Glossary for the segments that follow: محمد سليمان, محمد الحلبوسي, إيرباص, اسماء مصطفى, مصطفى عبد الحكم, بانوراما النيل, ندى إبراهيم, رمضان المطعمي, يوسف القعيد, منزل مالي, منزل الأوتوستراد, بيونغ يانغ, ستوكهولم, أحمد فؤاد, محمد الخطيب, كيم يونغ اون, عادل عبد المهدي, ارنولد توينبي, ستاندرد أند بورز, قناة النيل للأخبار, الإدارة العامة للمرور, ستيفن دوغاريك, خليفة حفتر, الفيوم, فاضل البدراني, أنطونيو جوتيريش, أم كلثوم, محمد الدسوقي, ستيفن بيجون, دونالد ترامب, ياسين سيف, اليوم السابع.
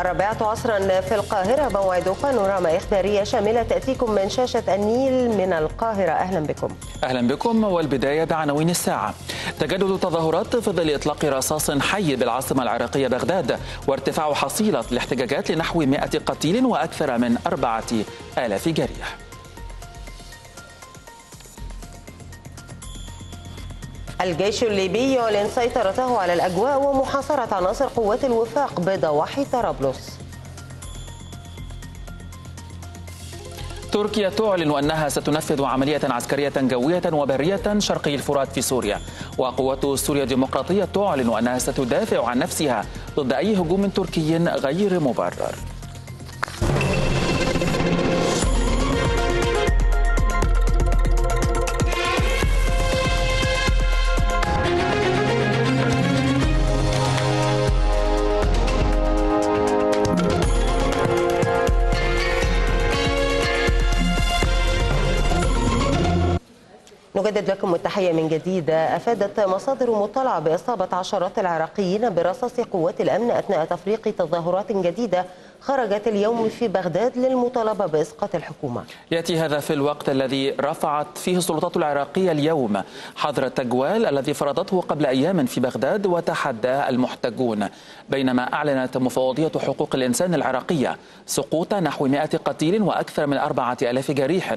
الرابعة عصرا في القاهرة موعد بانوراما إخبارية شاملة تأتيكم من شاشة النيل من القاهرة. أهلا بكم. أهلا بكم، والبداية بعناوين الساعة. تجدد تظاهرات في ظل إطلاق رصاص حي بالعاصمة العراقية بغداد، وارتفاع حصيلة الاحتجاجات لنحو 100 قتيل وأكثر من 4000 جريح. الجيش الليبي يعلن سيطرته على الأجواء ومحاصرة عناصر قوات الوفاق بضواحي طرابلس. تركيا تعلن أنها ستنفذ عملية عسكرية جوية وبرية شرقي الفرات في سوريا، وقوات سوريا الديمقراطية تعلن أنها ستدافع عن نفسها ضد أي هجوم تركي غير مبرر. نجدد لكم التحية من جديد. أفادت مصادر مطلعة بإصابة عشرات العراقيين برصاص قوات الأمن أثناء تفريق تظاهرات جديدة خرجت اليوم في بغداد للمطالبة بإسقاط الحكومة. يأتي هذا في الوقت الذي رفعت فيه السلطات العراقية اليوم حظر التجوال الذي فرضته قبل أيام في بغداد وتحداه المحتجون، بينما أعلنت مفوضية حقوق الإنسان العراقية سقوط نحو 100 قتيل وأكثر من 4000 جريح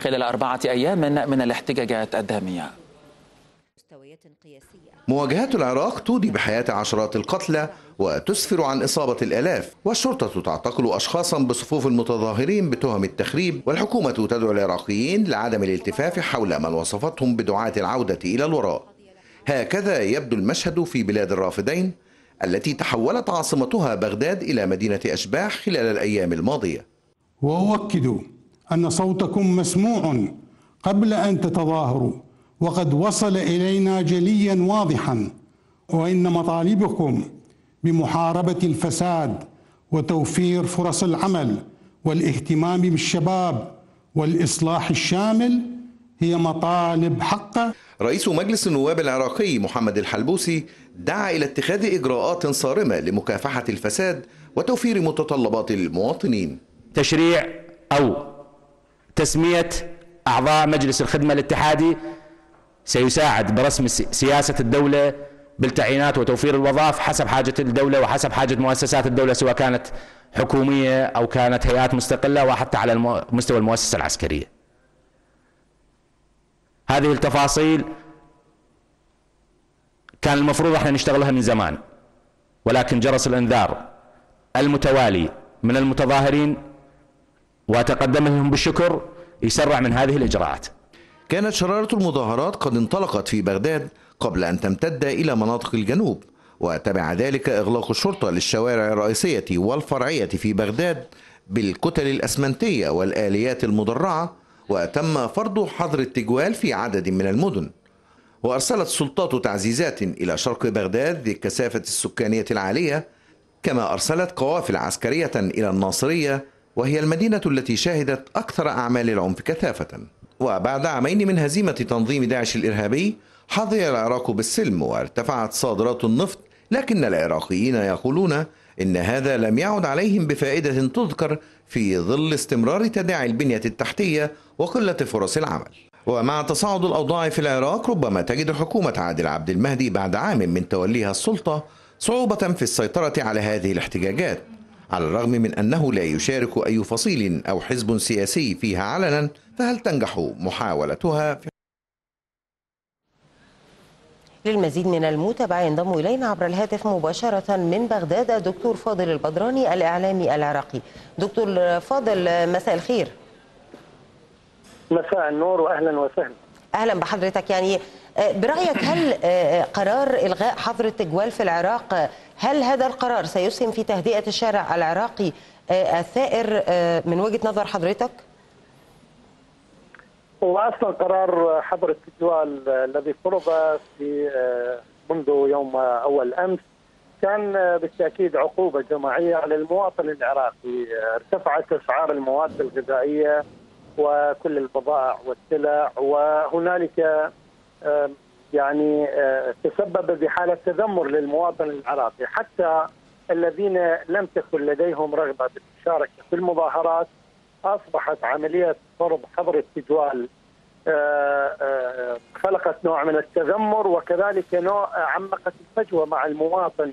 خلال 4 أيام من الاحتجاجات الدامية. مواجهة العراق تودي بحياة عشرات القتلى وتسفر عن إصابة الآلاف، والشرطة تعتقل أشخاصا بصفوف المتظاهرين بتهم التخريب، والحكومة تدعو العراقيين لعدم الالتفاف حول من وصفتهم بدعاة العودة إلى الوراء. هكذا يبدو المشهد في بلاد الرافدين التي تحولت عاصمتها بغداد إلى مدينة أشباح خلال الأيام الماضية. وأؤكد أن صوتكم مسموع قبل أن تتظاهروا، وقد وصل إلينا جليا واضحا، وإن مطالبكم بمحاربة الفساد وتوفير فرص العمل والاهتمام بالشباب والإصلاح الشامل هي مطالب حقة. رئيس مجلس النواب العراقي محمد الحلبوسي دعا إلى اتخاذ إجراءات صارمة لمكافحة الفساد وتوفير متطلبات المواطنين. تشريع أو تسمية أعضاء مجلس الخدمة الاتحادي سيساعد برسم سياسة الدولة بالتعيينات وتوفير الوظائف حسب حاجة الدولة وحسب حاجة مؤسسات الدولة، سواء كانت حكومية أو كانت هيئات مستقلة، وحتى على مستوى المؤسسة العسكرية. هذه التفاصيل كان المفروض احنا نشتغلها من زمان، ولكن جرس الانذار المتوالي من المتظاهرين وتقدم لهم بالشكر يسرع من هذه الإجراءات. كانت شرارة المظاهرات قد انطلقت في بغداد قبل أن تمتد إلى مناطق الجنوب، وتبع ذلك إغلاق الشرطة للشوارع الرئيسية والفرعية في بغداد بالكتل الأسمنتية والآليات المدرعة، وتم فرض حظر التجوال في عدد من المدن، وأرسلت السلطات تعزيزات إلى شرق بغداد للكثافة السكانية العالية، كما أرسلت قوافل عسكرية إلى الناصرية وهي المدينة التي شهدت أكثر أعمال العنف كثافة. وبعد عامين من هزيمة تنظيم داعش الإرهابي حظي العراق بالسلم وارتفعت صادرات النفط، لكن العراقيين يقولون إن هذا لم يعد عليهم بفائدة تذكر في ظل استمرار تداعي البنية التحتية وقلة فرص العمل. ومع تصاعد الأوضاع في العراق ربما تجد حكومة عادل عبد المهدي بعد عام من توليها السلطة صعوبة في السيطرة على هذه الاحتجاجات، على الرغم من أنه لا يشارك أي فصيل أو حزب سياسي فيها علنا، فهل تنجح محاولتها؟ للمزيد من المتابعة ينضم إلينا عبر الهاتف مباشرة من بغداد الدكتور فاضل البدراني الإعلامي العراقي. دكتور فاضل، مساء الخير. مساء النور وأهلا وسهلا. أهلا بحضرتك. يعني برأيك هل قرار إلغاء حظر التجوال في العراق، هل هذا القرار سيسهم في تهدئة الشارع العراقي الثائر من وجهة نظر حضرتك؟ هو أصلا قرار حظر التجوال الذي فرض منذ يوم أول أمس كان بالتأكيد عقوبة جماعية على المواطن العراقي. ارتفعت أسعار المواد الغذائية وكل البضائع والسلع، وهنالك يعني تسبب بحالة تذمر للمواطن العراقي، حتى الذين لم تكن لديهم رغبة بالمشاركة في المظاهرات، أصبحت عملية فرض حظر التجوال خلقت نوع من التذمر، وكذلك نوع عمقت الفجوة مع المواطن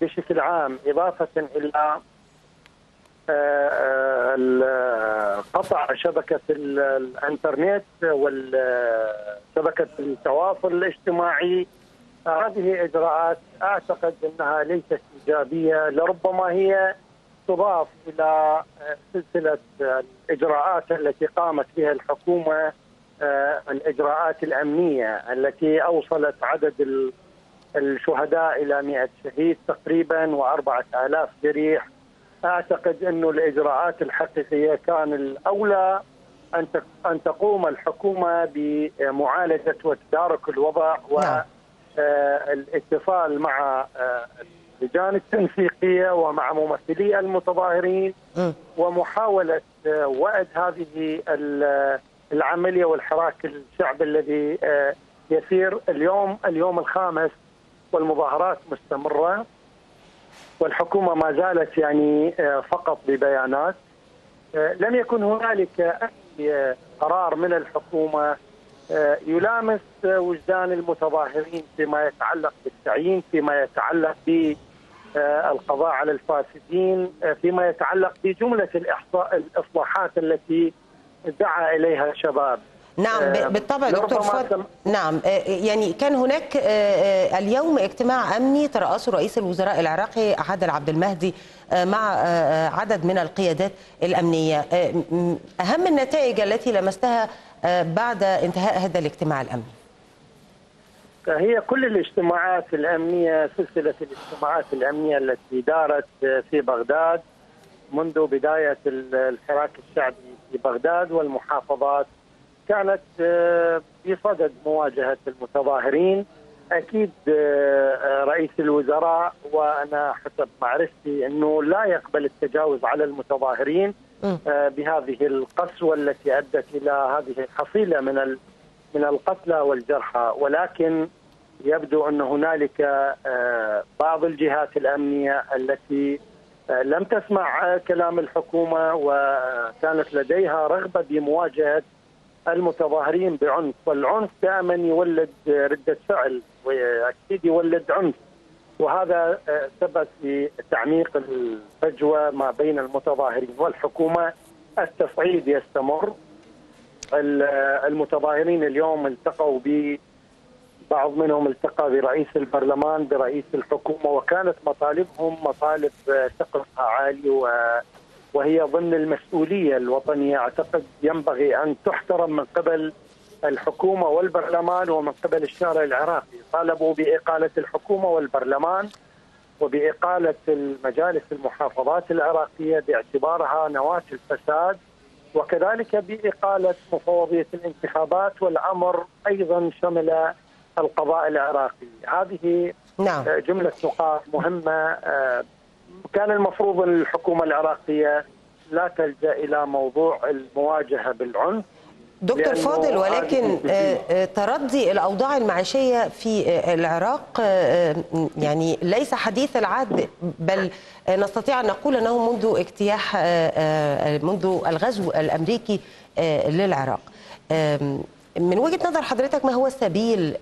بشكل عام، إضافة إلى قطع شبكة الانترنت وشبكة التواصل الاجتماعي. هذه إجراءات أعتقد أنها ليست إيجابية، لربما هي تضاف إلى سلسلة الإجراءات التي قامت بها الحكومة، الإجراءات الأمنية التي أوصلت عدد الشهداء إلى 100 شهيد تقريبا و4000 جريح. أعتقد أن الإجراءات الحقيقية كان الأولى أن تقوم الحكومة بمعالجة وتدارك الوضع والاتصال مع اللجان التنسيقية ومع ممثلي المتظاهرين ومحاولة وأد هذه العملية والحراك الشعبي الذي يسير اليوم الخامس والمظاهرات مستمرة، والحكومة ما زالت يعني فقط ببيانات. لم يكن هنالك أي قرار من الحكومة يلامس وجدان المتظاهرين فيما يتعلق بالتعيين، فيما يتعلق بالقضاء على الفاسدين، فيما يتعلق بجملة الإصلاحات التي دعا إليها الشباب. نعم بالطبع دكتور فاضل. نعم يعني كان هناك اليوم اجتماع أمني ترأسه رئيس الوزراء العراقي عادل عبد المهدي مع عدد من القيادات الأمنية. أهم النتائج التي لمستها بعد انتهاء هذا الاجتماع الأمني؟ هي كل الاجتماعات الأمنية، سلسلة الاجتماعات الأمنية التي دارت في بغداد منذ بداية الحراك الشعبي في بغداد والمحافظات، كانت بصدد مواجهة المتظاهرين. أكيد رئيس الوزراء، وأنا حسب معرفتي أنه لا يقبل التجاوز على المتظاهرين بهذه القسوة التي أدت إلى هذه الحصيلة من القتلى والجرحى، ولكن يبدو أن هنالك بعض الجهات الأمنية التي لم تسمع كلام الحكومة وكانت لديها رغبة بمواجهة المتظاهرين بعنف، والعنف دائما يولد ردة فعل وأكيد يولد عنف، وهذا سبب في تعميق الفجوة ما بين المتظاهرين والحكومة. التصعيد يستمر، المتظاهرين اليوم التقوا بعض منهم التقى برئيس البرلمان برئيس الحكومة، وكانت مطالبهم مطالب سقفها عالي وهي ضمن المسؤولية الوطنية، أعتقد ينبغي أن تحترم من قبل الحكومة والبرلمان ومن قبل الشارع العراقي. طالبوا بإقالة الحكومة والبرلمان وبإقالة المجالس المحافظات العراقية باعتبارها نواة الفساد، وكذلك بإقالة مفوضية الانتخابات، والأمر أيضا شمل القضاء العراقي. هذه جملة نقاط مهمة كان المفروض أن الحكومة العراقية لا تلجأ إلى موضوع المواجهة بالعنف. دكتور فاضل، ولكن تردي الأوضاع المعيشية في العراق يعني ليس حديث العهد، بل نستطيع أن نقول أنه منذ اجتياح منذ الغزو الأمريكي للعراق. من وجهة نظر حضرتك ما هو السبيل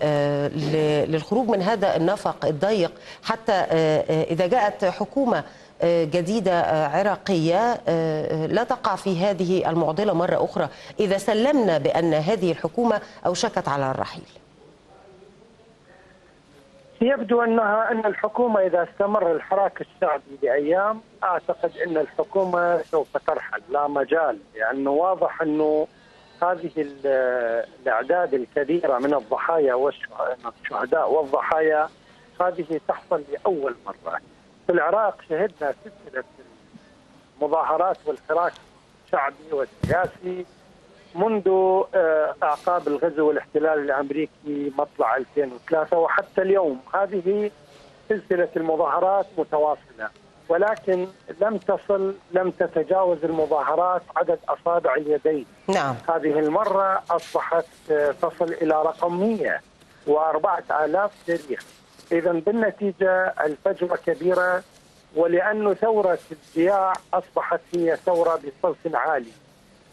للخروج من هذا النفق الضيق، حتى إذا جاءت حكومة جديدة عراقية لا تقع في هذه المعضلة مرة أخرى، إذا سلمنا بأن هذه الحكومة أوشكت على الرحيل؟ يبدو أن الحكومة إذا استمر الحراك الشعبي لأيام أعتقد أن الحكومة سوف ترحل، لا مجال، لأنه واضح أنه هذه الأعداد الكبيرة من الضحايا والشهداء والضحايا هذه تحصل لأول مرة في العراق. شهدنا سلسلة المظاهرات والحراك الشعبي والسياسي منذ أعقاب الغزو والاحتلال الأمريكي مطلع 2003 وحتى اليوم، هذه سلسلة المظاهرات متواصلة، ولكن لم تتجاوز المظاهرات عدد أصابع اليدين. نعم. هذه المرة أصبحت تصل إلى رقم 104,000 جريح. إذا بالنتيجة الفجوة كبيرة ولأن ثورة الضياع أصبحت هي ثورة بصلب عالي.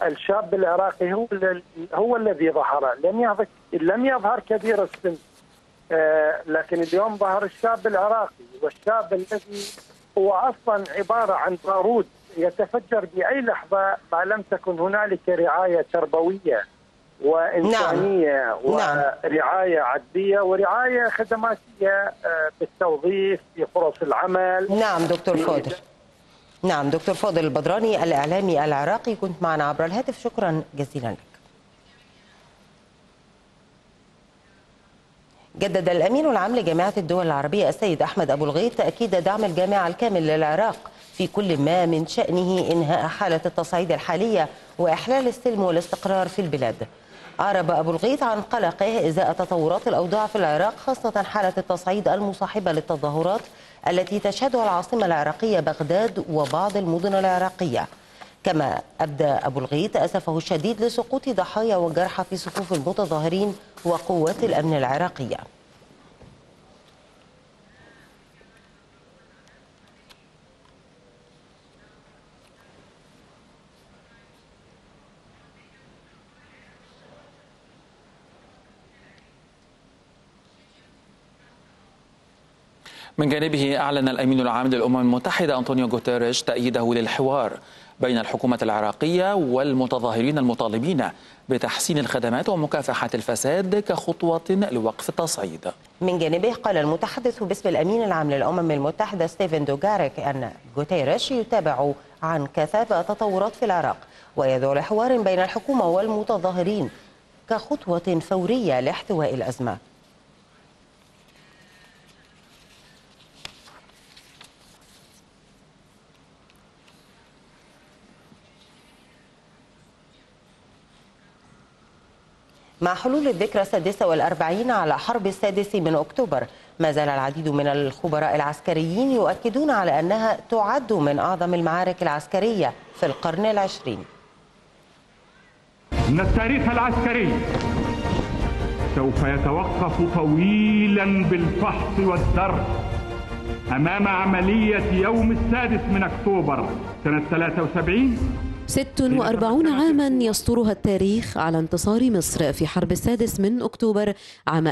الشاب العراقي هو الذي ظهر، لم يظهر كبير السن، لكن اليوم ظهر الشاب العراقي، والشاب الذي هو أصلا عبارة عن بارود يتفجر بأي لحظة ما لم تكن هنالك رعاية تربوية وإنسانية ورعاية عدلية ورعاية خدماتية بالتوظيف بفرص العمل. نعم دكتور فاضل. نعم دكتور فاضل البدراني الإعلامي العراقي كنت معنا عبر الهاتف، شكرا جزيلا لك. جدد الأمين العام لجامعة الدول العربية السيد أحمد أبو الغيط تأكيد دعم الجامعة الكامل للعراق في كل ما من شأنه إنهاء حالة التصعيد الحالية وإحلال السلم والاستقرار في البلاد. أعرب أبو الغيط عن قلقه إزاء تطورات الأوضاع في العراق، خاصة حالة التصعيد المصاحبة للتظاهرات التي تشهدها العاصمة العراقية بغداد وبعض المدن العراقية. كما أبدى أبو الغيط أسفه الشديد لسقوط ضحايا والجرحى في صفوف المتظاهرين وقوات الأمن العراقية. من جانبه أعلن الأمين العام للأمم المتحدة أنطونيو جوتيريش تأييده للحوار بين الحكومة العراقية والمتظاهرين المطالبين بتحسين الخدمات ومكافحة الفساد كخطوة لوقف التصعيد. من جانبه قال المتحدث باسم الأمين العام للأمم المتحدة ستيفن دوغاريك أن جوتيريش يتابع عن كثافة تطورات في العراق ويدعو لحوار بين الحكومة والمتظاهرين كخطوة فورية لاحتواء الأزمة. مع حلول الذكرى السادسة والأربعين على حرب السادس من أكتوبر، ما زال العديد من الخبراء العسكريين يؤكدون على أنها تعد من أعظم المعارك العسكرية في القرن العشرين. إن التاريخ العسكري سوف يتوقف طويلا بالفحص والدرس أمام عملية يوم السادس من أكتوبر سنة 73. 46 عاما يسطرها التاريخ على انتصار مصر في حرب السادس من أكتوبر عام 1973،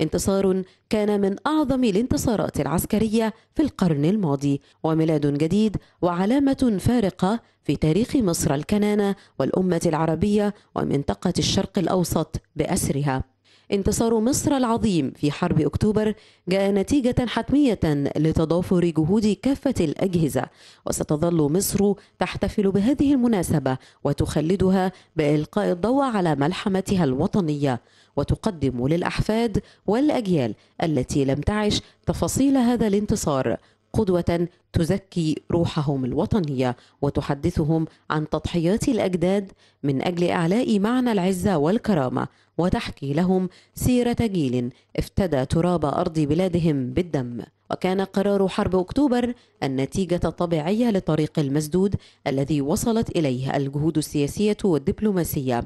انتصار كان من أعظم الانتصارات العسكرية في القرن الماضي، وميلاد جديد وعلامة فارقة في تاريخ مصر الكنانة والأمة العربية ومنطقة الشرق الأوسط بأسرها. انتصار مصر العظيم في حرب أكتوبر جاء نتيجة حتمية لتضافر جهود كافة الأجهزة، وستظل مصر تحتفل بهذه المناسبة وتخلدها بإلقاء الضوء على ملحمتها الوطنية، وتقدم للأحفاد والأجيال التي لم تعش تفاصيل هذا الانتصار قدوة تزكي روحهم الوطنية وتحدثهم عن تضحيات الأجداد من أجل إعلاء معنى العزة والكرامة، وتحكي لهم سيرة جيل افتدى تراب أرض بلادهم بالدم. وكان قرار حرب أكتوبر النتيجة الطبيعية للطريق المسدود الذي وصلت إليه الجهود السياسية والدبلوماسية،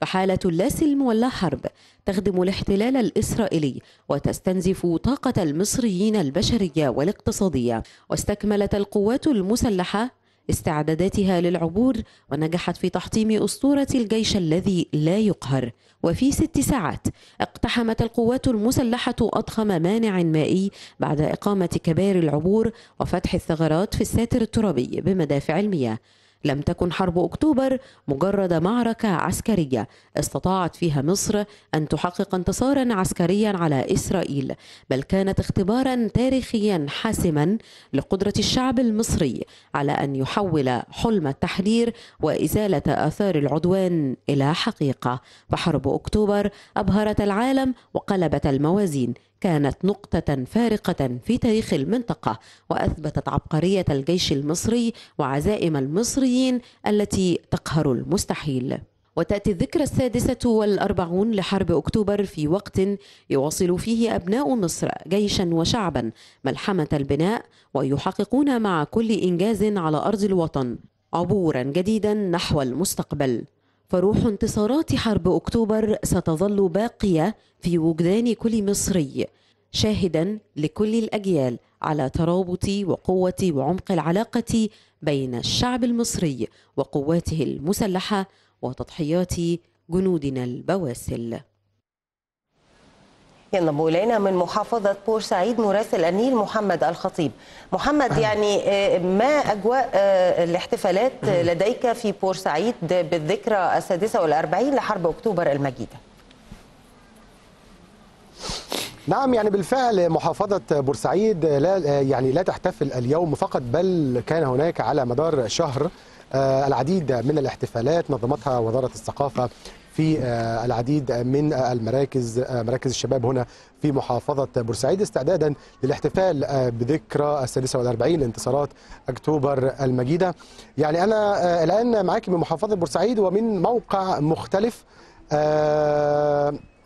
فحالة اللاسلم ولا حرب تخدم الاحتلال الإسرائيلي وتستنزف طاقة المصريين البشرية والاقتصادية. واستكملت القوات المسلحة استعداداتها للعبور ونجحت في تحطيم أسطورة الجيش الذي لا يقهر، وفي 6 ساعات اقتحمت القوات المسلحة أضخم مانع مائي بعد إقامة كباري العبور وفتح الثغرات في الساتر الترابي بمدافع المياه. لم تكن حرب أكتوبر مجرد معركة عسكرية استطاعت فيها مصر أن تحقق انتصارا عسكريا على إسرائيل، بل كانت اختبارا تاريخيا حاسما لقدرة الشعب المصري على أن يحول حلم التحرير وإزالة آثار العدوان إلى حقيقة. فحرب أكتوبر أبهرت العالم وقلبت الموازين، كانت نقطة فارقة في تاريخ المنطقة، وأثبتت عبقرية الجيش المصري وعزائم المصريين التي تقهر المستحيل. وتأتي الذكرى 46 لحرب أكتوبر في وقت يواصل فيه أبناء مصر جيشا وشعبا ملحمة البناء، ويحققون مع كل إنجاز على أرض الوطن عبورا جديدا نحو المستقبل. فروح انتصارات حرب أكتوبر ستظل باقية في وجدان كل مصري، شاهدا لكل الأجيال على ترابط وقوة وعمق العلاقة بين الشعب المصري وقواته المسلحة وتضحيات جنودنا البواسل. ينضم إلينا من محافظة بورسعيد مراسل النيل محمد الخطيب. محمد، يعني ما أجواء الاحتفالات لديك في بورسعيد بالذكرى السادسة والأربعين لحرب أكتوبر المجيدة؟ نعم، يعني بالفعل محافظة بورسعيد لا تحتفل اليوم فقط، بل كان هناك على مدار شهر العديد من الاحتفالات نظمتها وزارة الثقافة في العديد من المراكز، مراكز الشباب هنا في محافظة بورسعيد، استعدادا للاحتفال بذكرى السادسة والأربعين لانتصارات أكتوبر المجيدة. يعني أنا الآن معاك من محافظة بورسعيد ومن موقع مختلف.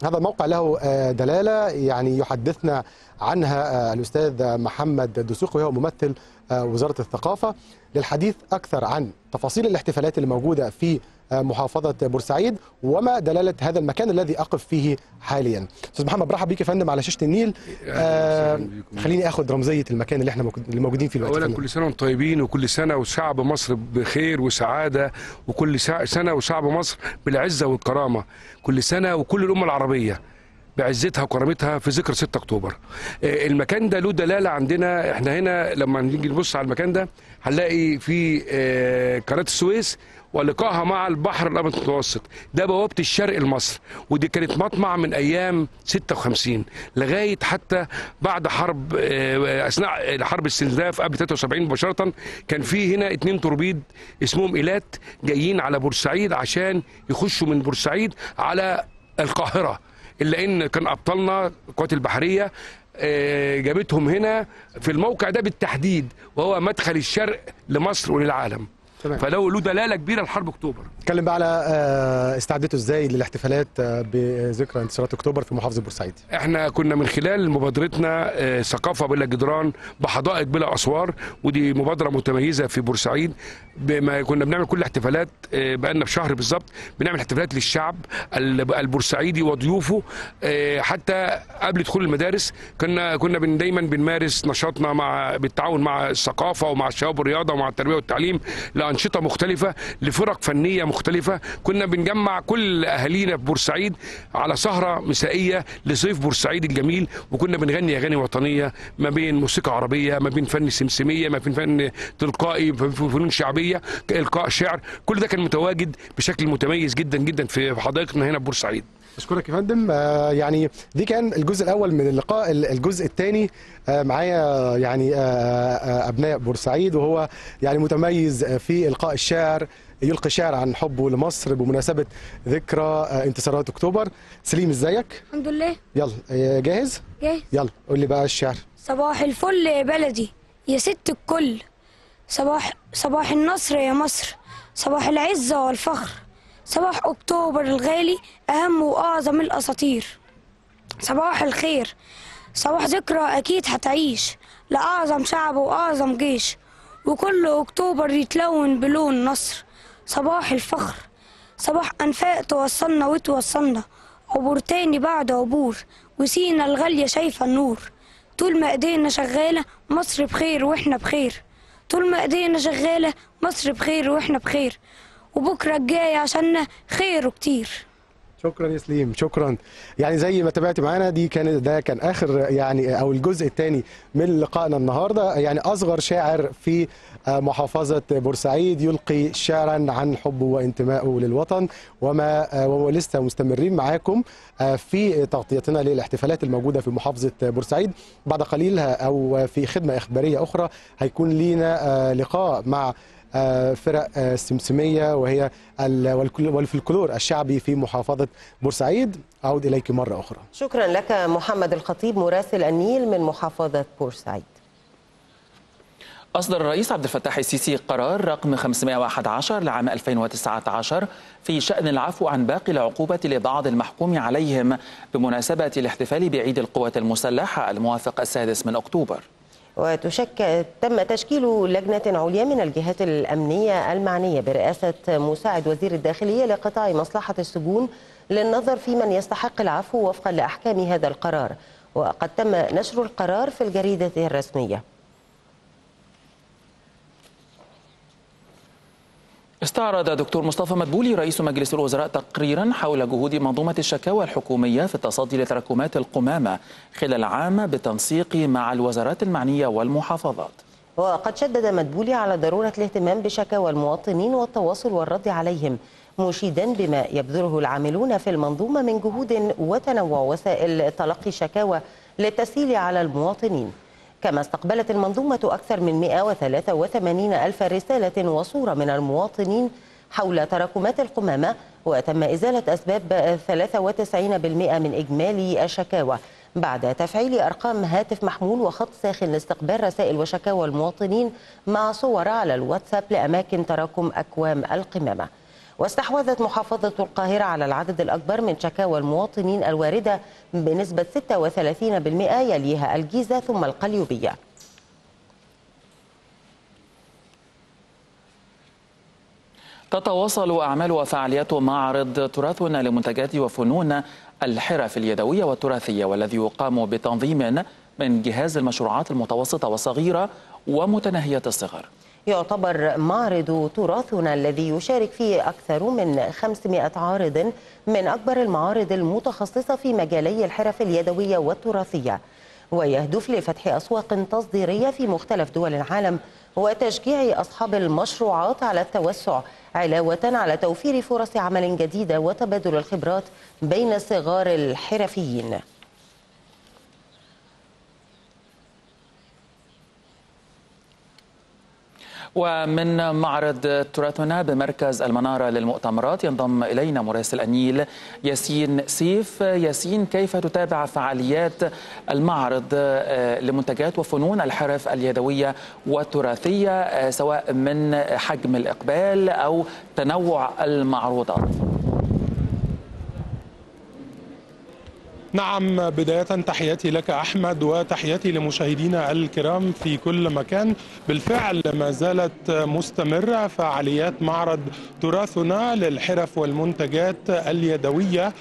هذا الموقع له دلالة يعني يحدثنا عنها الأستاذ محمد الدسوقي وهو ممثل وزارة الثقافة للحديث أكثر عن تفاصيل الاحتفالات اللي موجودة في محافظة بورسعيد وما دلالة هذا المكان الذي أقف فيه حاليا. أستاذ محمد، برحب بيك يا فندم على شاشة النيل. خليني أخذ رمزية المكان اللي احنا موجودين فيه دلوقتي. أولا كل سنة وانتم طيبين، وكل سنة وشعب مصر بخير وسعادة، وكل سنة وشعب مصر بالعزة والكرامة، كل سنة وكل الأمة العربية بعزتها وكرامتها في ذكرى 6 اكتوبر. المكان ده له دلاله عندنا احنا هنا. لما نيجي نبص على المكان ده هنلاقي في قناه السويس ولقائها مع البحر الابيض المتوسط، ده بوابه الشرق لمصر، ودي كانت مطمع من ايام 56 لغايه حتى بعد حرب، اثناء حرب الاستنزاف قبل 73 مباشره كان في هنا 2 توربيد اسمهم ايلات جايين على بورسعيد عشان يخشوا من بورسعيد على القاهره، إلا إن كان أبطالنا القوات البحرية جابتهم هنا في الموقع ده بالتحديد، وهو مدخل الشرق لمصر وللعالم. تمام. فلو له دلالة كبيرة لحرب أكتوبر. اتكلم بقى على استعدتوا إزاي للاحتفالات بذكرى انتصارات أكتوبر في محافظة بورسعيد؟ إحنا كنا من خلال مبادرتنا ثقافة بلا جدران بحدائق بلا أسوار، ودي مبادرة متميزة في بورسعيد. بما كنا بنعمل كل الاحتفالات، بقالنا بشهر بالظبط بنعمل احتفالات للشعب البورسعيدي وضيوفه. حتى قبل دخول المدارس كنا دايما بنمارس نشاطنا بالتعاون مع الثقافة ومع الشباب والرياضة ومع التربية والتعليم، أنشطة مختلفة لفرق فنية مختلفة. كنا بنجمع كل أهالينا في بورسعيد على سهرة مسائية لصيف بورسعيد الجميل، وكنا بنغني أغاني وطنية، ما بين موسيقى عربية، ما بين فن سمسمية، ما بين فن تلقائي، فنون شعبية، إلقاء شعر. كل ده كان متواجد بشكل متميز جدا جدا في حدائقنا هنا في بورسعيد. أشكرك يا فندم. يعني دي كان الجزء الأول من اللقاء. الجزء الثاني معايا يعني أبناء بورسعيد، وهو يعني متميز في إلقاء الشعر، يلقي شعر عن حبه لمصر بمناسبة ذكرى انتصارات أكتوبر. سليم، إزيك؟ الحمد لله. يلا جاهز؟ جاهز. يلا قول لي بقى الشعر. صباح الفل يا بلدي يا ست الكل، صباح النصر يا مصر، صباح العزة والفخر، صباح أكتوبر الغالي أهم وأعظم الأساطير، صباح الخير، صباح ذكرى أكيد هتعيش لأعظم شعب وأعظم جيش، وكل أكتوبر يتلون بلون نصر، صباح الفخر، صباح أنفاق توصلنا وتوصلنا، عبور تاني بعد عبور، وسينا الغالية شايفة النور، طول ما إيدينا شغالة مصر بخير وإحنا بخير، طول ما إيدينا شغالة مصر بخير وإحنا بخير، وبكره الجاي عشاننا خير كتير. شكرا يا سليم، شكرا. يعني زي ما تابعت معانا دي كان اخر يعني او الجزء الثاني من لقائنا النهارده. يعني اصغر شاعر في محافظه بورسعيد يلقي شعرا عن حبه وانتمائه للوطن، ولسه مستمرين معاكم في تغطيتنا للاحتفالات الموجوده في محافظه بورسعيد. بعد قليل او في خدمه اخباريه اخرى هيكون لينا لقاء مع فرق السمسمية وهي والفلكلور الشعبي في محافظة بورسعيد. أعود إليك مرة أخرى. شكرا لك محمد الخطيب مراسل النيل من محافظة بورسعيد. أصدر الرئيس عبد الفتاح السيسي قرار رقم 511 لعام 2019 في شأن العفو عن باقي العقوبة لبعض المحكوم عليهم بمناسبة الاحتفال بعيد القوات المسلحة الموافق السادس من أكتوبر. تم تشكيل لجنة عليا من الجهات الأمنية المعنية برئاسة مساعد وزير الداخلية لقطاع مصلحة السجون للنظر في من يستحق العفو وفقا لأحكام هذا القرار، وقد تم نشر القرار في الجريدة الرسمية. استعرض دكتور مصطفى مدبولي رئيس مجلس الوزراء تقريرا حول جهود منظومة الشكاوى الحكومية في التصدي لتراكمات القمامة خلال عام بالتنسيق مع الوزارات المعنية والمحافظات. وقد شدد مدبولي على ضرورة الاهتمام بشكاوى المواطنين والتواصل والرد عليهم، مشيدا بما يبذله العاملون في المنظومة من جهود وتنوع وسائل تلقي شكاوى للتسهيل على المواطنين. كما استقبلت المنظومة أكثر من 183 ألف رسالة وصورة من المواطنين حول تراكمات القمامة، وتم إزالة أسباب 93% من إجمالي الشكاوى بعد تفعيل أرقام هاتف محمول وخط ساخن لاستقبال رسائل وشكاوى المواطنين مع صور على الواتساب لأماكن تراكم أكوام القمامة. واستحوذت محافظة القاهرة على العدد الأكبر من شكاوى المواطنين الواردة بنسبة 36%، يليها الجيزة ثم القليوبية. تتواصل أعمال وفعاليات معرض تراثنا لمنتجات وفنون الحرف اليدوية والتراثية، والذي يقام بتنظيم من جهاز المشروعات المتوسطة والصغيرة ومتناهية الصغر. يعتبر معرض تراثنا الذي يشارك فيه أكثر من 500 عارض من أكبر المعارض المتخصصة في مجالي الحرف اليدوية والتراثية، ويهدف لفتح أسواق تصديرية في مختلف دول العالم وتشجيع أصحاب المشروعات على التوسع، علاوة على توفير فرص عمل جديدة وتبادل الخبرات بين صغار الحرفيين. ومن معرض تراثنا بمركز المنارة للمؤتمرات ينضم إلينا مراسل النيل ياسين سيف. ياسين، كيف تتابع فعاليات المعرض لمنتجات وفنون الحرف اليدوية والتراثية، سواء من حجم الإقبال أو تنوع المعروضات؟ نعم، بداية تحياتي لك أحمد وتحياتي لمشاهدينا الكرام في كل مكان. بالفعل ما زالت مستمرة فعاليات معرض تراثنا للحرف والمنتجات اليدوية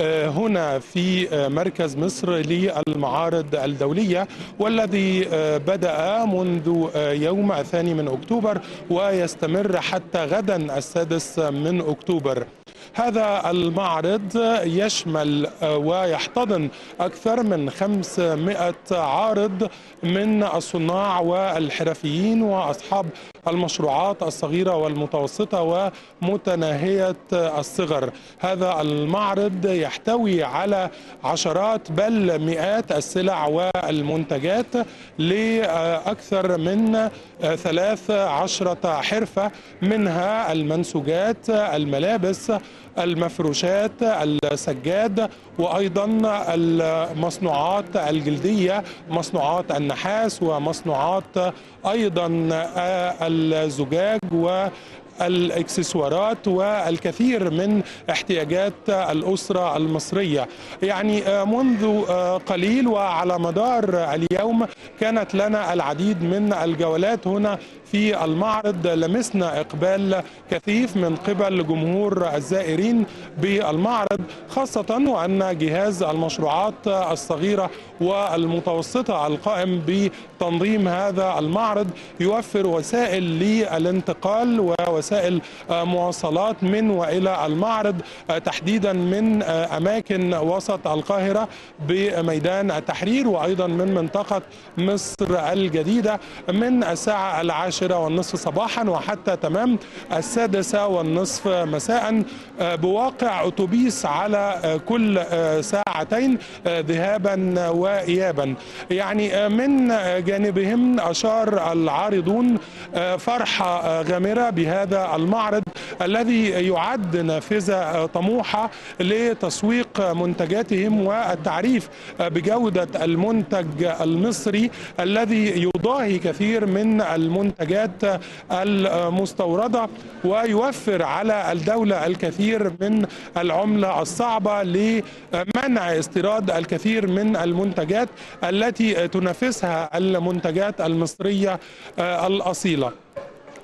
هنا في مركز مصر للمعارض الدولية، والذي بدأ منذ يوم 2 أكتوبر ويستمر حتى غدا 6 أكتوبر. هذا المعرض يشمل ويحتضن أكثر من 500 عارض من الصناع والحرفيين وأصحاب المشروعات الصغيرة والمتوسطة ومتناهية الصغر. هذا المعرض يحتوي على عشرات بل مئات السلع والمنتجات لأكثر من 13 حرفة، منها المنسوجات، الملابس، المفروشات، السجاد، وأيضا المصنوعات الجلدية، مصنوعات النحاس، ومصنوعات أيضا الزجاج و الاكسسوارات والكثير من احتياجات الأسرة المصرية. يعني منذ قليل وعلى مدار اليوم كانت لنا العديد من الجولات هنا في المعرض، لمسنا إقبال كثيف من قبل جمهور الزائرين بالمعرض، خاصة وأن جهاز المشروعات الصغيرة والمتوسطة القائم بتنظيم هذا المعرض يوفر وسائل للانتقال ووسائل مواصلات من وإلى المعرض، تحديدا من أماكن وسط القاهرة بميدان التحرير، وأيضا من منطقة مصر الجديدة من الساعة 10:30 صباحا وحتى تمام 6:30 مساء، بواقع أتوبيس على كل ساعتين ذهابا وإيابا. يعني من جانبهم أشار العارضون فرحة غامرة بهذا المعرض الذي يعد نافذة طموحة لتسويق منتجاتهم والتعريف بجودة المنتج المصري الذي يضاهي كثير من المنتجات المستوردة ويوفر على الدولة الكثير من العملة الصعبة لمنع استيراد الكثير من المنتجات التي تنافسها المنتجات المصرية الأصيلة.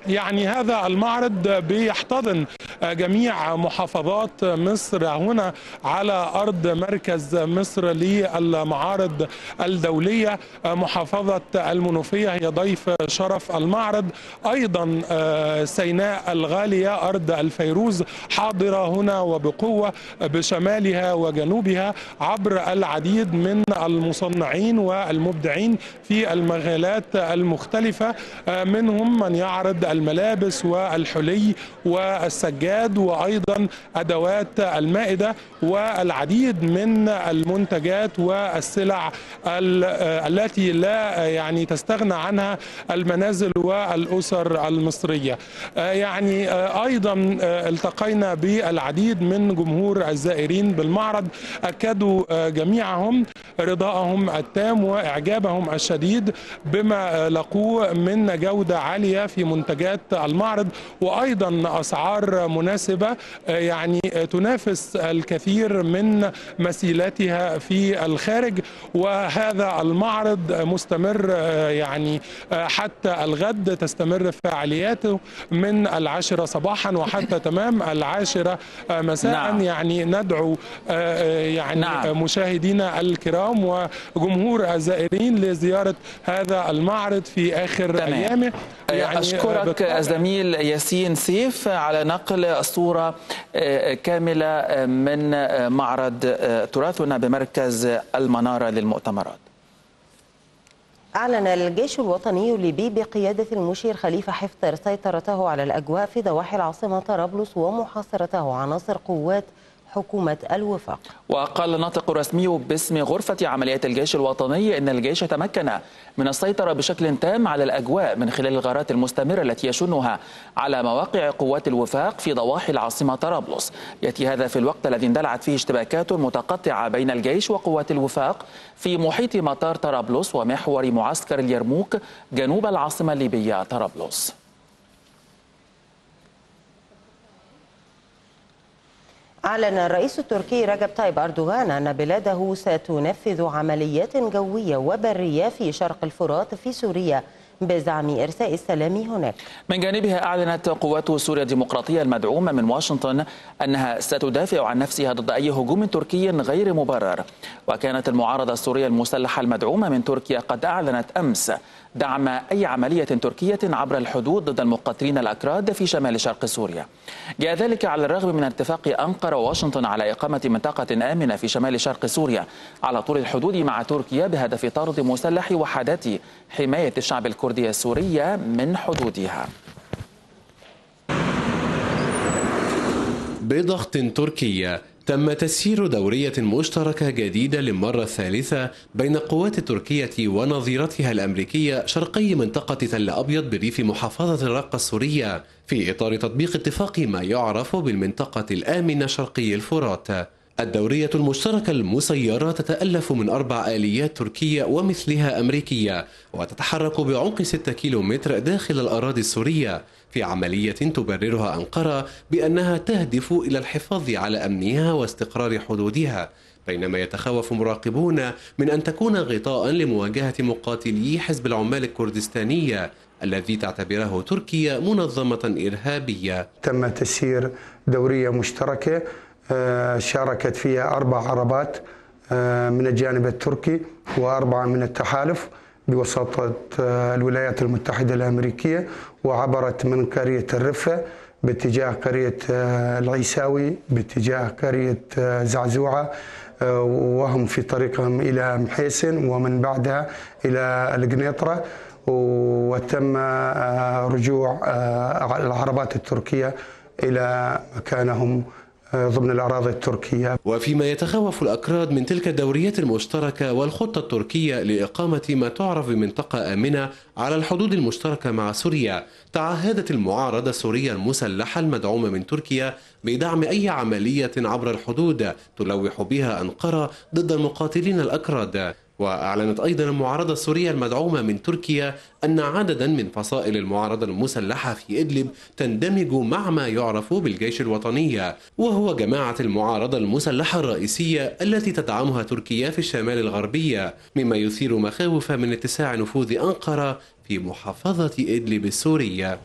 يعني هذا المعرض بيحتضن جميع محافظات مصر هنا على أرض مركز مصر للمعارض الدولية. محافظة المنوفية هي ضيف شرف المعرض، أيضا سيناء الغالية أرض الفيروز حاضرة هنا وبقوة بشمالها وجنوبها عبر العديد من المصنعين والمبدعين في المجالات المختلفة، منهم من يعرض الملابس والحلي والسجاد وأيضا أدوات المائدة والعديد من المنتجات والسلع التي لا يعني تستغنى عنها المنازل والأسر المصرية. يعني أيضا التقينا بالعديد من جمهور الزائرين بالمعرض، أكدوا جميعهم رضاهم التام وإعجابهم الشديد بما لقوه من جودة عالية في منتجات المعرض وأيضا أسعار مناسبة يعني تنافس الكثير من مسيلاتها في الخارج. وهذا المعرض مستمر يعني حتى الغد، تستمر فعالياته من 10 صباحا وحتى تمام 10 مساء. نعم. يعني ندعو يعني نعم. مشاهدينا الكرام وجمهور الزائرين لزيارة هذا المعرض في آخر تمام. أيامه. يعني أشكرك الزميل ياسين سيف على نقل صورة كاملة من معرض تراثنا بمركز المنارة للمؤتمرات. أعلن الجيش الوطني الليبي بقيادة المشير خليفة حفتر سيطرته على الأجواء في ضواحي العاصمة طرابلس ومحاصرته عناصر قوات حكومة الوفاق. وقال ناطق رسمي باسم غرفة عمليات الجيش الوطني إن الجيش تمكن من السيطرة بشكل تام على الأجواء من خلال الغارات المستمرة التي يشنها على مواقع قوات الوفاق في ضواحي العاصمة طرابلس. يأتي هذا في الوقت الذي اندلعت فيه اشتباكات متقطعة بين الجيش وقوات الوفاق في محيط مطار طرابلس ومحور معسكر اليرموك جنوب العاصمة الليبية طرابلس. أعلن الرئيس التركي رجب طيب أردوغان أن بلاده ستنفذ عمليات جوية وبرية في شرق الفرات في سوريا بزعم إرساء السلام هناك. من جانبها أعلنت قوات سوريا الديمقراطية المدعومة من واشنطن أنها ستدافع عن نفسها ضد أي هجوم تركي غير مبرر. وكانت المعارضة السورية المسلحة المدعومة من تركيا قد أعلنت أمس دعم أي عملية تركية عبر الحدود ضد المقاتلين الأكراد في شمال شرق سوريا. جاء ذلك على الرغم من اتفاق أنقرة وواشنطن على إقامة منطقة آمنة في شمال شرق سوريا على طول الحدود مع تركيا بهدف طرد مسلح وحدات حماية الشعب الكردي السوري من حدودها. بضغط تركي تم تسيير دورية مشتركة جديدة للمرة الثالثة بين القوات التركية ونظيرتها الأمريكية شرقي منطقة تل أبيض بريف محافظة الرقة السورية في إطار تطبيق اتفاق ما يعرف بالمنطقة الآمنة شرقي الفرات. الدورية المشتركة المسيرة تتألف من 4 آليات تركية ومثلها أمريكية وتتحرك بعمق 6 كيلومتر داخل الأراضي السورية في عملية تبررها أنقرة بأنها تهدف إلى الحفاظ على أمنها واستقرار حدودها، بينما يتخوف مراقبون من أن تكون غطاء لمواجهة مقاتلي حزب العمال الكردستانية الذي تعتبره تركيا منظمة إرهابية. تم تسيير دورية مشتركة شاركت فيها 4 عربات من الجانب التركي و4 من التحالف بوساطة الولايات المتحدة الأمريكية، وعبرت من قرية الرفة باتجاه قرية العيساوي باتجاه قرية زعزوعة، وهم في طريقهم إلى محيسن ومن بعدها إلى القنيطرة، وتم رجوع العربات التركية إلى مكانهم ضمن الأراضي التركية. وفيما يتخوف الأكراد من تلك الدوريات المشتركة والخطة التركية لإقامة ما تعرف بمنطقة آمنة على الحدود المشتركة مع سوريا، تعهدت المعارضة السورية المسلحة المدعومة من تركيا بدعم أي عملية عبر الحدود تلوح بها أنقرة ضد المقاتلين الأكراد وأعلنت أيضا المعارضة السورية المدعومة من تركيا أن عددا من فصائل المعارضة المسلحة في إدلب تندمج مع ما يعرف بالجيش الوطني، وهو جماعة المعارضة المسلحة الرئيسية التي تدعمها تركيا في الشمال الغربية، مما يثير مخاوف من اتساع نفوذ أنقرة في محافظة إدلب السورية.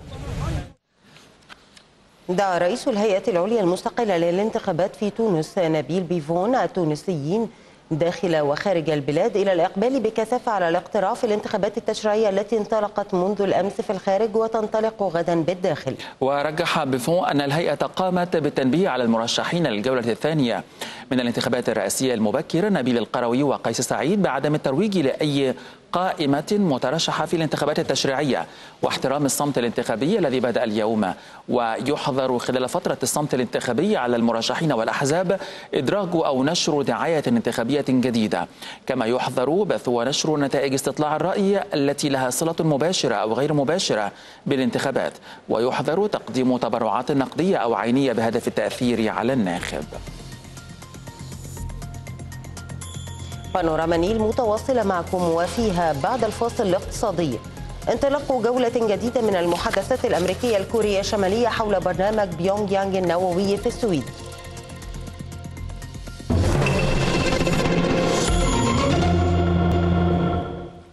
دعا رئيس الهيئة العليا المستقلة للانتخابات في تونس نبيل بيفون التونسيين داخل وخارج البلاد إلى الإقبال بكثافة على الاقتراع في الانتخابات التشريعية التي انطلقت منذ الأمس في الخارج وتنطلق غدا بالداخل. ورجح بيفون أن الهيئة قامت بالتنبيه على المرشحين للجولة الثانية من الانتخابات الرئاسية المبكرة نبيل القروي وقيس سعيد بعدم الترويج لأي قائمة مترشحة في الانتخابات التشريعية، واحترام الصمت الانتخابي الذي بدأ اليوم، ويحظر خلال فترة الصمت الانتخابي على المرشحين والأحزاب إدراج أو نشر دعاية انتخابية جديدة، كما يحظر بث ونشر نتائج استطلاع الرأي التي لها صلة مباشرة أو غير مباشرة بالانتخابات، ويحظر تقديم تبرعات نقدية أو عينية بهدف التأثير على الناخب. بانوراما نيل متواصلة معكم، وفيها بعد الفاصل الاقتصادي انطلاق جولة جديدة من المحادثات الأمريكية الكورية الشمالية حول برنامج بيونغ يانغ النووي في السويد.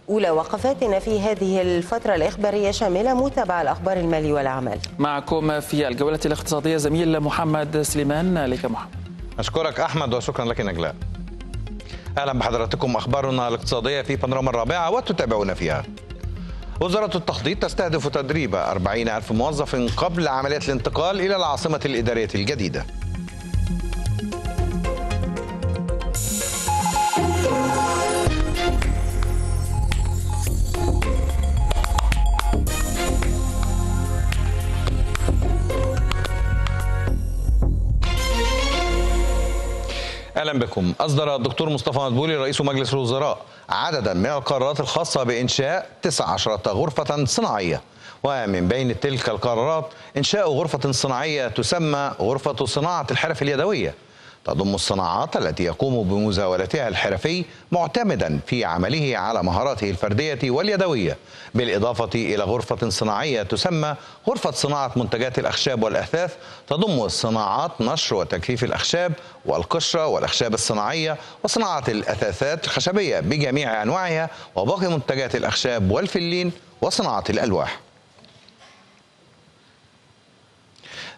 أولى وقفاتنا في هذه الفترة الإخبارية شاملة متابعة الأخبار المالية والأعمال. معكم في الجولة الاقتصادية زميل محمد سليمان. لك محمد. أشكرك أحمد وشكرا لك نجلاء. أهلا بحضراتكم. أخبارنا الاقتصادية في بانوراما الرابعة وتتابعون فيها. وزارة التخطيط تستهدف تدريب 40 ألف موظف قبل عملية الانتقال إلى العاصمة الإدارية الجديدة. أهلا بكم. أصدر الدكتور مصطفى مدبولي رئيس مجلس الوزراء عددا من القرارات الخاصة بإنشاء 19 غرفة صناعية، ومن بين تلك القرارات إنشاء غرفة صناعية تسمى غرفة صناعة الحرف اليدوية، تضم الصناعات التي يقوم بمزاولتها الحرفي معتمدا في عمله على مهاراته الفردية واليدوية، بالإضافة إلى غرفة صناعية تسمى غرفة صناعة منتجات الأخشاب والأثاث، تضم صناعات نشر وتجفيف الأخشاب والقشرة والأخشاب الصناعية وصناعة الأثاثات الخشبية بجميع أنواعها وباقي منتجات الأخشاب والفلين وصناعة الألواح.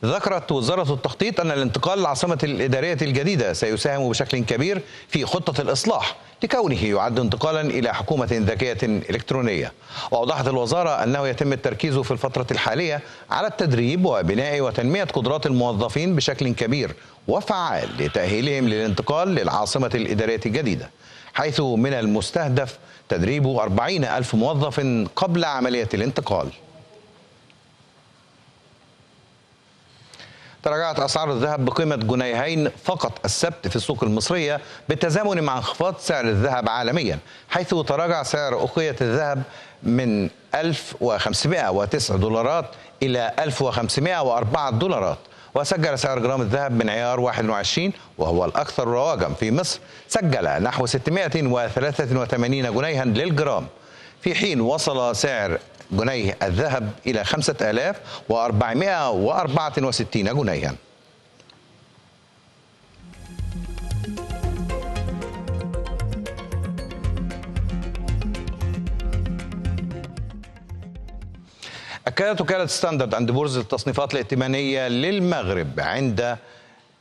ذكرت وزارة التخطيط أن الانتقال للعاصمة الإدارية الجديدة سيساهم بشكل كبير في خطة الإصلاح لكونه يعد انتقالا إلى حكومة ذكية إلكترونية، وأوضحت الوزارة أنه يتم التركيز في الفترة الحالية على التدريب وبناء وتنمية قدرات الموظفين بشكل كبير وفعال لتأهيلهم للانتقال للعاصمة الإدارية الجديدة، حيث من المستهدف تدريب 40 ألف موظف قبل عملية الانتقال. تراجعت أسعار الذهب بقيمة جنيهين فقط السبت في السوق المصرية بالتزامن مع انخفاض سعر الذهب عالميا، حيث تراجع سعر أوقية الذهب من 1509 دولارات إلى 1504 دولارات، وسجل سعر جرام الذهب من عيار 21 وهو الأكثر رواجا في مصر، سجل نحو 683 جنيها للجرام، في حين وصل سعر جنيه الذهب إلى 5464 جنيها. أكدت وكالة ستاندرد أند بورز التصنيفات الائتمانية للمغرب عند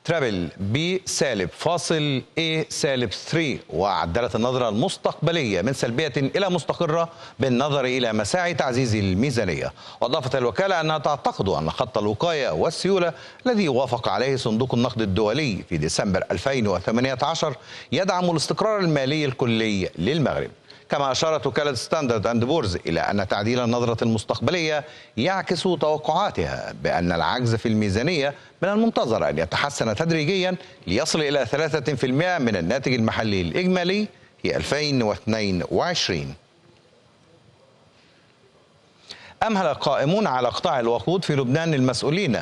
ترابل بي -B-A-3 وعدلت النظرة المستقبلية من سلبية إلى مستقرة بالنظر إلى مساعي تعزيز الميزانية. وأضافت الوكالة أنها تعتقد أن خط الوقاية والسيولة الذي وافق عليه صندوق النقد الدولي في ديسمبر 2018 يدعم الاستقرار المالي الكلي للمغرب. كما أشارت وكالة ستاندرد أند بورز إلى أن تعديل النظرة المستقبلية يعكس توقعاتها بأن العجز في الميزانية من المنتظر أن يتحسن تدريجيا ليصل إلى 3% من الناتج المحلي الإجمالي في 2022. أمهل قائمون على قطاع الوقود في لبنان المسؤولين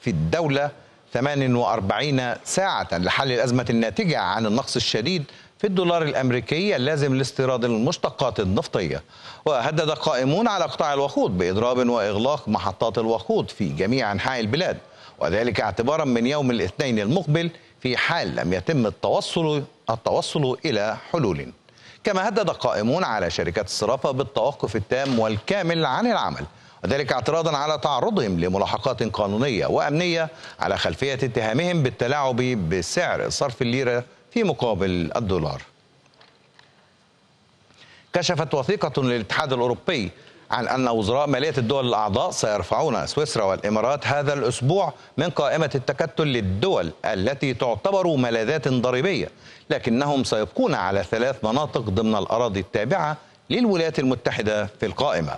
في الدولة 48 ساعة لحل الأزمة الناتجة عن النقص الشديد في الدولار الأمريكي اللازم لاستيراد المشتقات النفطية. وهدد قائمون على قطاع الوقود بإضراب وإغلاق محطات الوقود في جميع أنحاء البلاد، وذلك اعتبارا من يوم الاثنين المقبل في حال لم يتم التوصل إلى حلول. كما هدد قائمون على شركات الصرافة بالتوقف التام والكامل عن العمل، وذلك اعتراضا على تعرضهم لملاحقات قانونية وأمنية على خلفية اتهامهم بالتلاعب بسعر صرف الليرة في مقابل الدولار. كشفت وثيقة للاتحاد الأوروبي عن أن وزراء مالية الدول الأعضاء سيرفعون سويسرا والإمارات هذا الأسبوع من قائمة التكتل للدول التي تعتبر ملاذات ضريبية، لكنهم سيبقون على 3 مناطق ضمن الأراضي التابعة للولايات المتحدة في القائمة.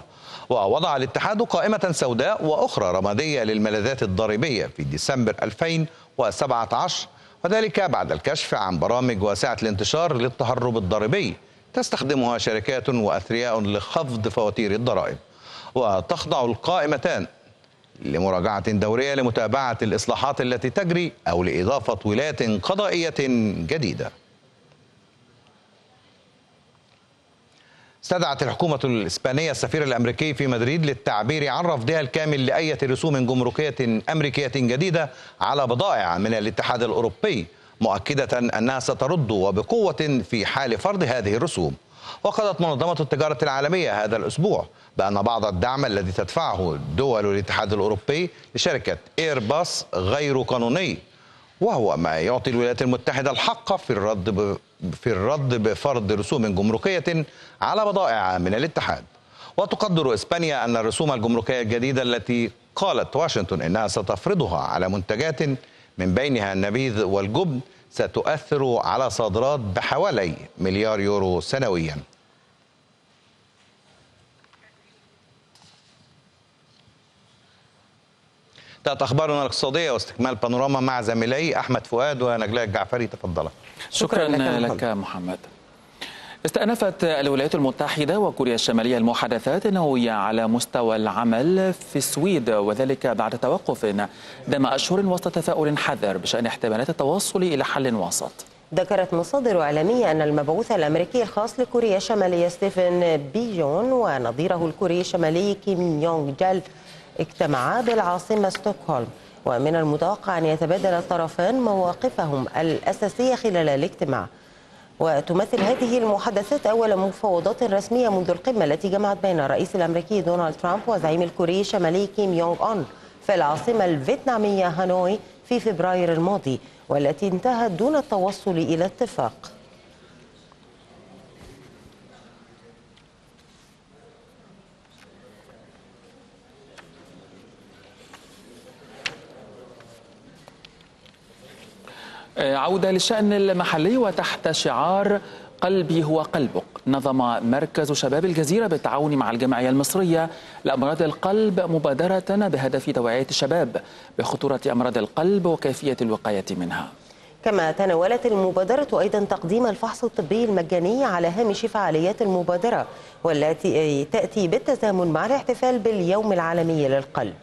ووضع الاتحاد قائمة سوداء وأخرى رمادية للملاذات الضريبية في ديسمبر 2017، وذلك بعد الكشف عن برامج واسعة الانتشار للتهرب الضريبي تستخدمها شركات وأثرياء لخفض فواتير الضرائب. وتخضع القائمتان لمراجعة دورية لمتابعة الإصلاحات التي تجري أو لإضافة ولايات قضائية جديدة. استدعت الحكومة الإسبانية السفير الأمريكي في مدريد للتعبير عن رفضها الكامل لأية رسوم جمركية أمريكية جديدة على بضائع من الاتحاد الأوروبي، مؤكدة أنها سترد وبقوة في حال فرض هذه الرسوم. وقضت منظمة التجارة العالمية هذا الأسبوع بأن بعض الدعم الذي تدفعه دول الاتحاد الأوروبي لشركة إيرباص غير قانوني، وهو ما يعطي الولايات المتحدة الحق في الرد بفرض رسوم جمركية على بضائع من الاتحاد. وتقدر إسبانيا أن الرسوم الجمركية الجديدة التي قالت واشنطن إنها ستفرضها على منتجات من بينها النبيذ والجبن ستؤثر على صادرات بحوالي $1 مليار سنويا. تابعت أخبارنا الاقتصادية واستكمال بانوراما مع زميلي أحمد فؤاد ونجلاء الجعفري. تفضل. شكرا لك محمد. استأنفت الولايات المتحدة وكوريا الشمالية المحادثات النووية على مستوى العمل في السويد، وذلك بعد توقف دام أشهر وسط تفاؤل حذر بشأن احتمالات التوصل إلى حل وسط. ذكرت مصادر إعلامية أن المبعوث الأمريكي الخاص لكوريا الشمالية ستيفن بيجون ونظيره الكوري الشمالي كيم يونغ جالف اجتمعا بالعاصمة ستوكهولم، ومن المتوقع أن يتبادل الطرفان مواقفهم الأساسية خلال الاجتماع. وتمثل هذه المحادثات أول مفاوضات رسمية منذ القمة التي جمعت بين الرئيس الأمريكي دونالد ترامب وزعيم الكوري الشمالي كيم يونغ اون في العاصمة الفيتنامية هانوي في فبراير الماضي، والتي انتهت دون التوصل إلى اتفاق. عودة للشأن المحلي، وتحت شعار قلبي هو قلبك نظم مركز شباب الجزيرة بالتعاون مع الجمعية المصرية لأمراض القلب مبادرة بهدف توعية الشباب بخطورة أمراض القلب وكيفية الوقاية منها. كما تناولت المبادرة أيضا تقديم الفحص الطبي المجاني على هامش فعاليات المبادرة، والتي تأتي بالتزامن مع الاحتفال باليوم العالمي للقلب.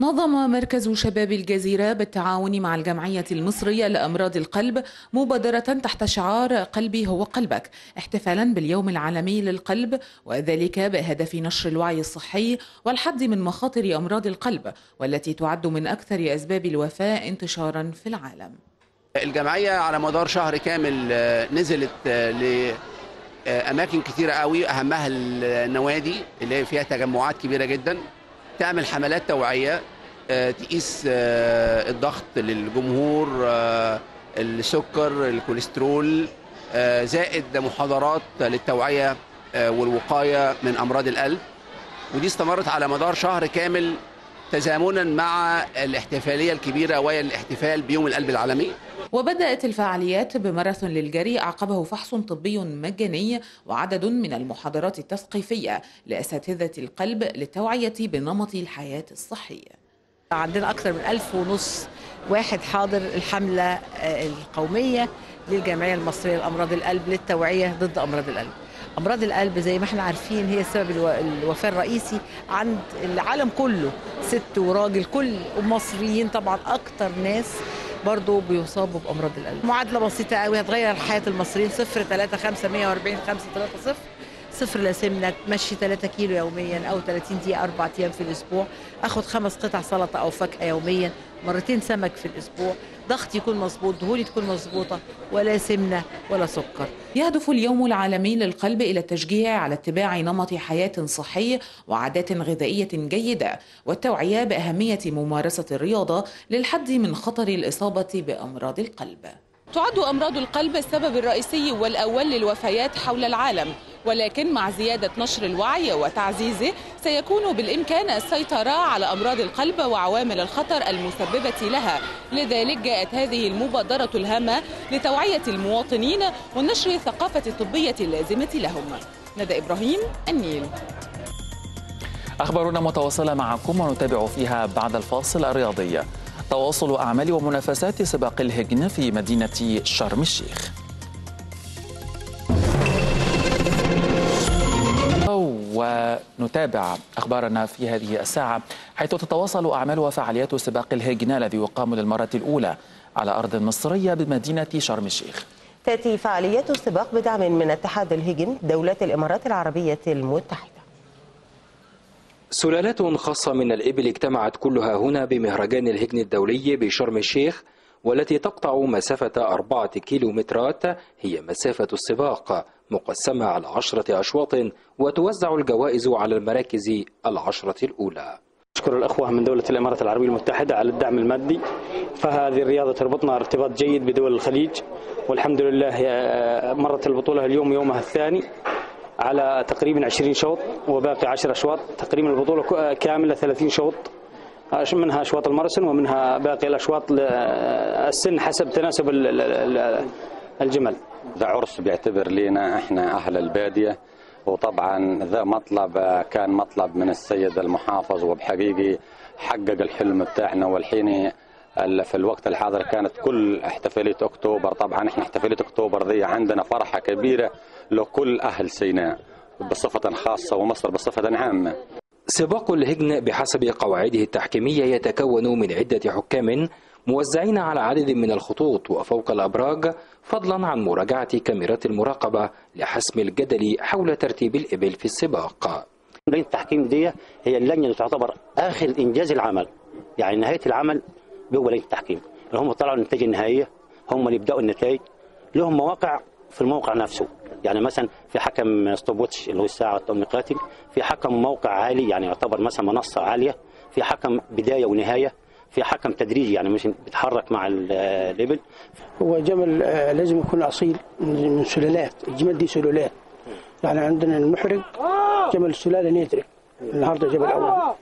نظم مركز شباب الجزيرة بالتعاون مع الجمعية المصرية لأمراض القلب مبادرة تحت شعار قلبي هو قلبك احتفالا باليوم العالمي للقلب، وذلك بهدف نشر الوعي الصحي والحد من مخاطر أمراض القلب، والتي تعد من أكثر أسباب الوفاة انتشارا في العالم. الجمعية على مدار شهر كامل نزلت لأماكن كثيرة قوي، أهمها النوادي اللي هي فيها تجمعات كبيرة جدا، تعمل حملات توعية، تقيس الضغط للجمهور، السكر، الكوليسترول، زائد محاضرات للتوعية والوقاية من أمراض القلب. ودي استمرت على مدار شهر كامل تزامنا مع الاحتفالية الكبيرة وهي الاحتفال بيوم القلب العالمي. وبدأت الفعاليات بماراثون للجري أعقبه فحص طبي مجاني وعدد من المحاضرات التثقيفية لأساتذة القلب للتوعية بنمط الحياة الصحية. عندنا أكثر من 1500 واحد حاضر الحملة القومية للجمعية المصرية لأمراض القلب للتوعية ضد أمراض القلب. أمراض القلب زي ما احنا عارفين هي سبب الوفاة الرئيسي عند العالم كله، ست وراجل، كل المصريين طبعا أكتر ناس برضه بيصابوا بامراض القلب. معادله بسيطه قوي هتغير حياه المصريين، 0 3 5 140 5 3 0، صفر لسمنك، مشي 3 كيلو يوميا او 30 دقيقه 4 ايام في الاسبوع، اخد 5 قطع سلطه او فاكهه يوميا، مرتين سمك في الاسبوع، ضغط يكون مظبوط، دهوني تكون مظبوطه، ولا سمنه ولا سكر. يهدف اليوم العالمي للقلب الى التشجيع على اتباع نمط حياه صحي وعادات غذائيه جيده والتوعيه باهميه ممارسه الرياضه للحد من خطر الاصابه بامراض القلب. تعد أمراض القلب السبب الرئيسي والأول للوفيات حول العالم، ولكن مع زيادة نشر الوعي وتعزيزه سيكون بالإمكان السيطرة على أمراض القلب وعوامل الخطر المسببة لها. لذلك جاءت هذه المبادرة الهامة لتوعية المواطنين ونشر الثقافة الطبية اللازمة لهم. ندى إبراهيم، النيل. أخبارنا متواصلة معكم ونتابع فيها بعد الفاصل الرياضي تواصل أعمال ومنافسات سباق الهجن في مدينة شرم الشيخ. ونتابع أخبارنا في هذه الساعة حيث تتواصل أعمال وفعاليات سباق الهجن الذي يقام للمرة الأولى على أرض مصرية بمدينة شرم الشيخ. تأتي فعاليات السباق بدعم من اتحاد الهجن دولة الإمارات العربية المتحدة. سلالات خاصة من الإبل اجتمعت كلها هنا بمهرجان الهجن الدولي بشرم الشيخ، والتي تقطع مسافة 4 كيلومترات هي مسافة السباق، مقسمة على 10 أشواط، وتوزع الجوائز على المراكز 10 الأولى. أشكر الأخوة من دولة الإمارات العربية المتحدة على الدعم المادي، فهذه الرياضة تربطنا ارتباط جيد بدول الخليج، والحمد لله مرت البطولة اليوم يومها الثاني على تقريبا 20 شوط وباقي 10 أشواط، تقريبا البطولة كاملة 30 شوط، منها أشواط المرسم ومنها باقي الأشواط السن حسب تناسب الجمل. ده عرس بيعتبر لنا احنا أهل البادية، وطبعا ذا مطلب كان مطلب من السيد المحافظ، وبحقيقي حقق الحلم بتاعنا. والحين في الوقت الحاضر كانت كل احتفالية أكتوبر، طبعا احنا احتفالية أكتوبر دي عندنا فرحة كبيرة لكل أهل سيناء بصفة خاصة ومصر بصفة عامة. سباق الهجن بحسب قواعده التحكيمية يتكون من عدة حكام موزعين على عدد من الخطوط وفوق الأبراج، فضلا عن مراجعة كاميرات المراقبة لحسم الجدل حول ترتيب الإبل في السباق. لجنة التحكيم دي هي اللجنة اللي تعتبر آخر إنجاز العمل، يعني نهاية العمل جوه لجنة التحكيم، اللي هم طلعوا النتائج النهائية، هم اللي يبدأوا النتائج، لهم مواقع في الموقع نفسه. يعني مثلا في حكم ستوب واتش اللي هو الساعه التوقيتي، في حكم موقع عالي يعني يعتبر مثلا منصه عاليه، في حكم بدايه ونهايه، في حكم تدريجي يعني مش بيتحرك مع الابل. هو جمل لازم يكون اصيل من سلالات، الجمال دي سلالات، يعني عندنا المحرج جمل السلاله نيتري، النهارده جاب الاول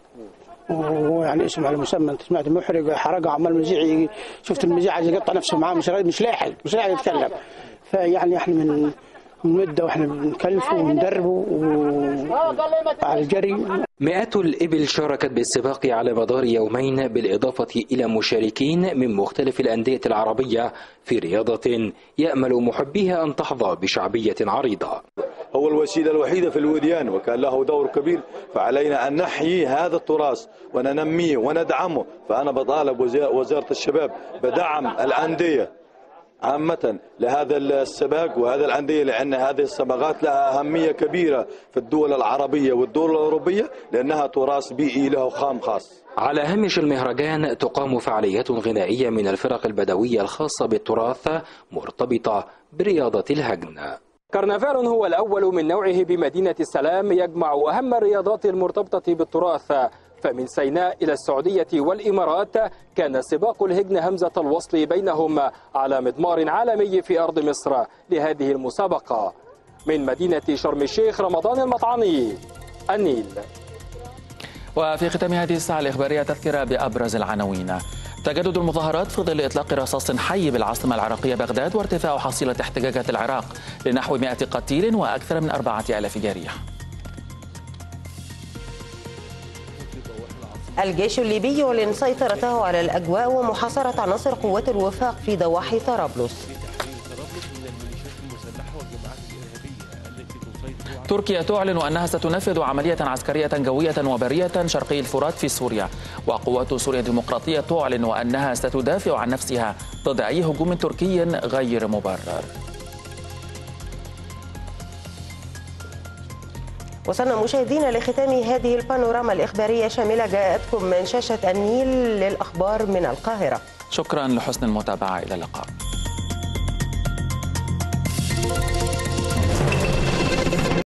وهو يعني اسم على مسمى. انت سمعت محرج حرج عمال مزيع، شفت المزيع عايز يقطع نفسه معاه، مش لاحق يتكلم. فيعني احنا من مدة واحنا بنكلفه وندربه على الجري. مئات الإبل شاركت بالسباق على مدار يومين، بالإضافة إلى مشاركين من مختلف الأندية العربية في رياضة يأمل محبيها أن تحظى بشعبية عريضة. هو الوسيلة الوحيدة في الوديان وكان له دور كبير، فعلينا أن نحيي هذا التراث وننميه وندعمه. فأنا بطالب وزارة الشباب بدعم الأندية عامة لهذا السباق وهذا الأندية، لأن هذه السباقات لها أهمية كبيرة في الدول العربية والدول الأوروبية، لأنها تراث بيئي له خام خاص. على هامش المهرجان تقام فعاليات غنائية من الفرق البدوية الخاصة بالتراث مرتبطة برياضة الهجن. كرنفال هو الأول من نوعه بمدينة السلام، يجمع أهم الرياضات المرتبطة بالتراث، فمن سيناء إلى السعودية والإمارات كان سباق الهجن همزة الوصل بينهم على مضمار عالمي في أرض مصر لهذه المسابقة. من مدينة شرم الشيخ، رمضان المطعمي، النيل. وفي ختام هذه الساعة الإخبارية تذكرة بأبرز العناوين. تجدد المظاهرات في ظل إطلاق رصاص حي بالعاصمة العراقية بغداد، وارتفاع حصيلة احتجاجات العراق لنحو 100 قتيل وأكثر من 4000 جريح. الجيش الليبي يعلن سيطرته على الأجواء ومحاصرة عناصر قوات الوفاق في ضواحي طرابلس. تركيا تعلن أنها ستنفذ عملية عسكرية جوية وبرية شرقي الفرات في سوريا، وقوات سوريا الديمقراطية تعلن أنها ستدافع عن نفسها ضد أي هجوم تركي غير مبرر. وصلنا مشاهدينا لختام هذه البانوراما الإخبارية شاملة جاءتكم من شاشة النيل للأخبار من القاهرة. شكرا لحسن المتابعة، إلى اللقاء.